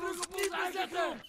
terug op ons eigen Schotten!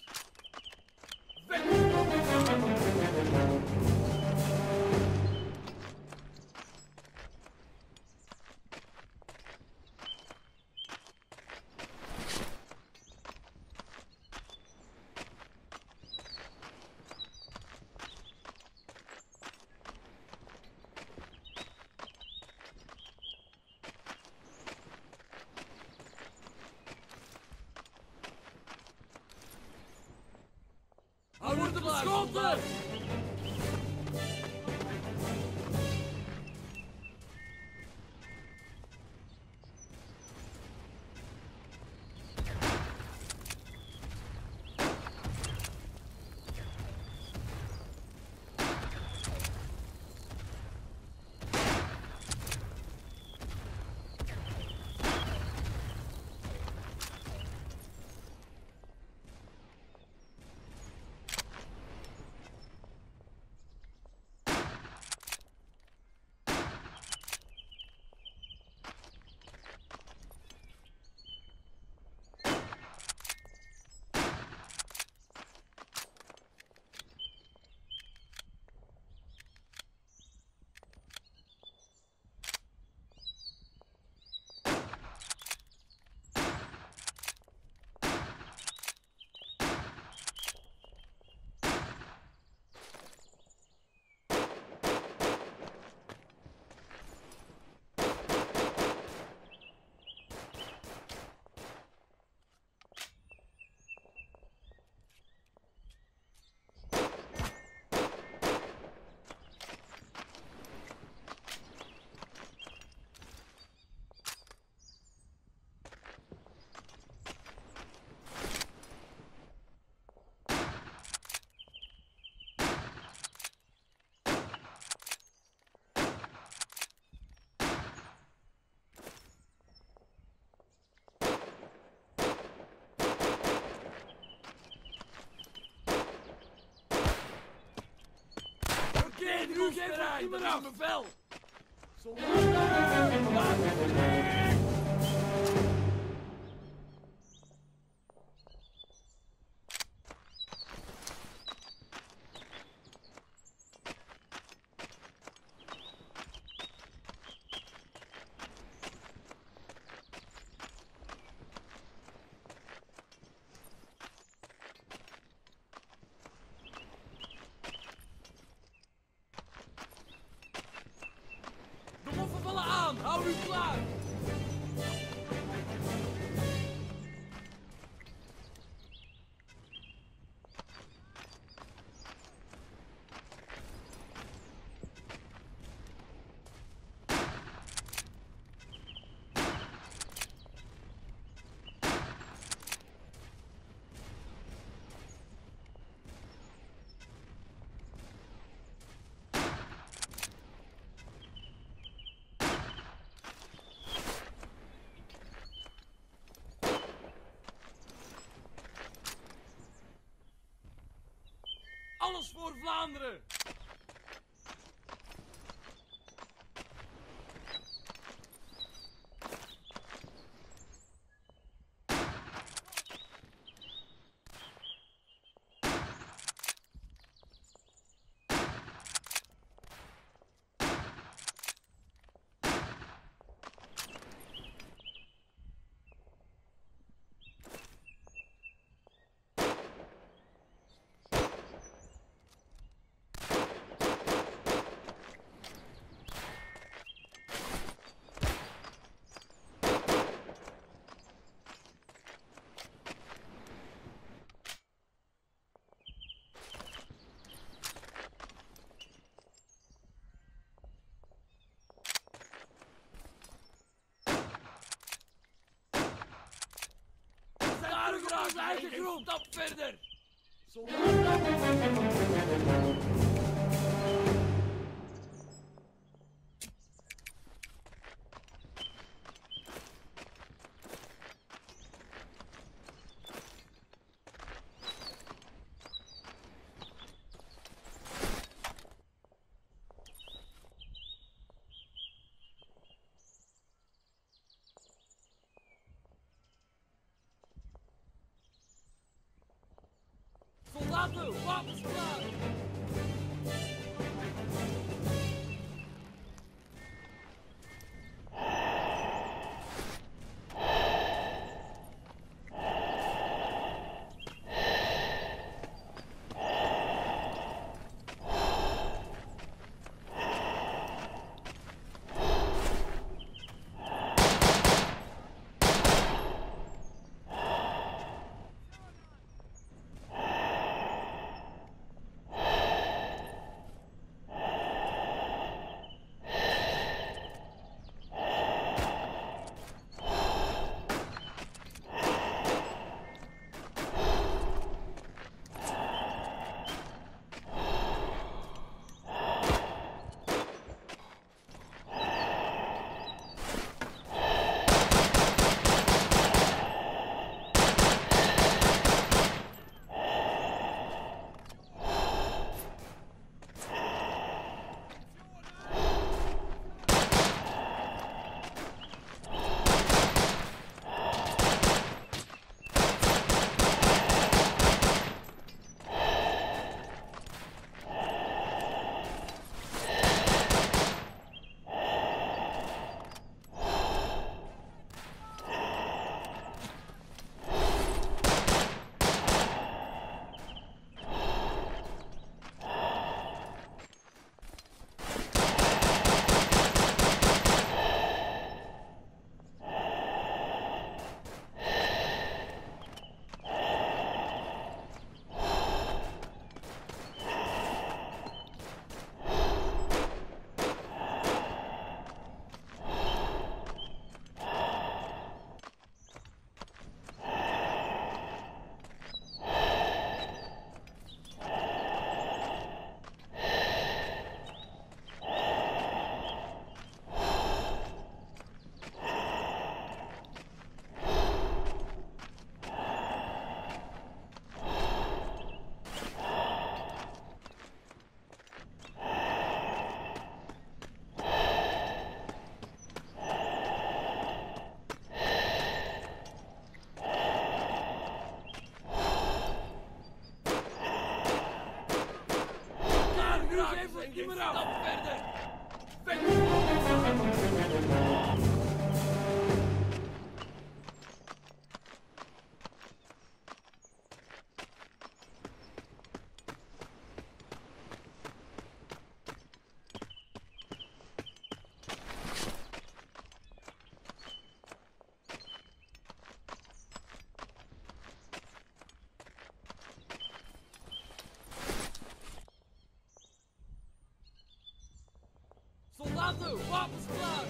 Nu geeft hij me een bevel! Hou u klaar! Alles voor Vlaanderen! Eigen grond, stap verder! Soldaten, wapens klaar!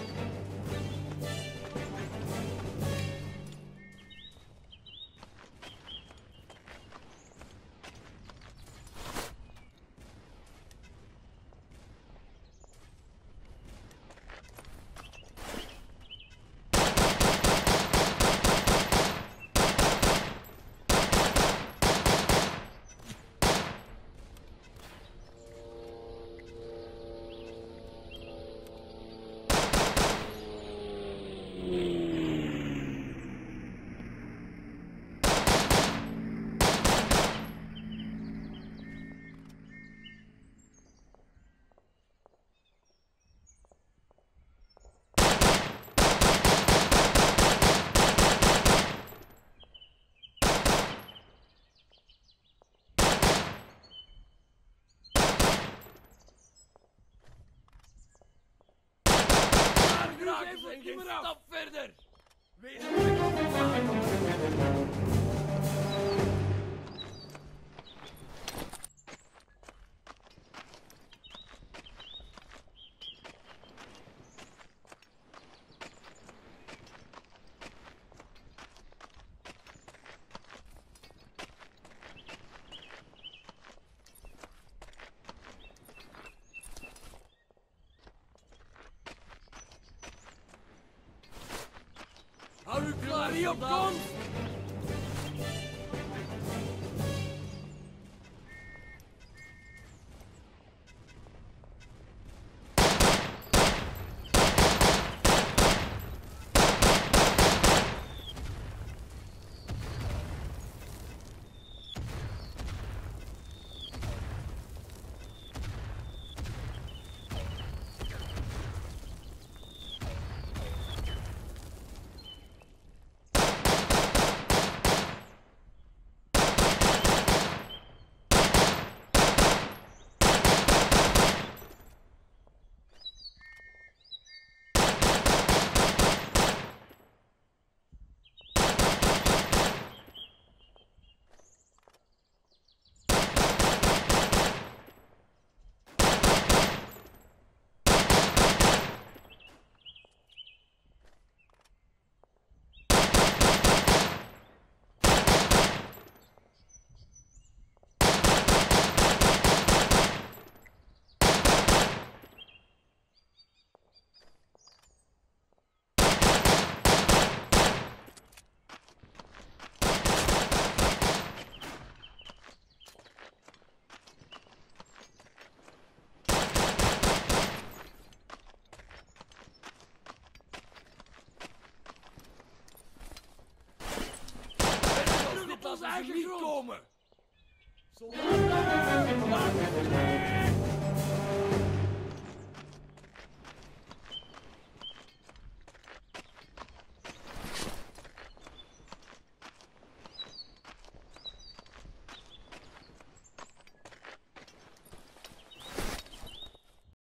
En geen stap verder! Wees Mario, kom! eigen niet grond. Komen. Soldaten!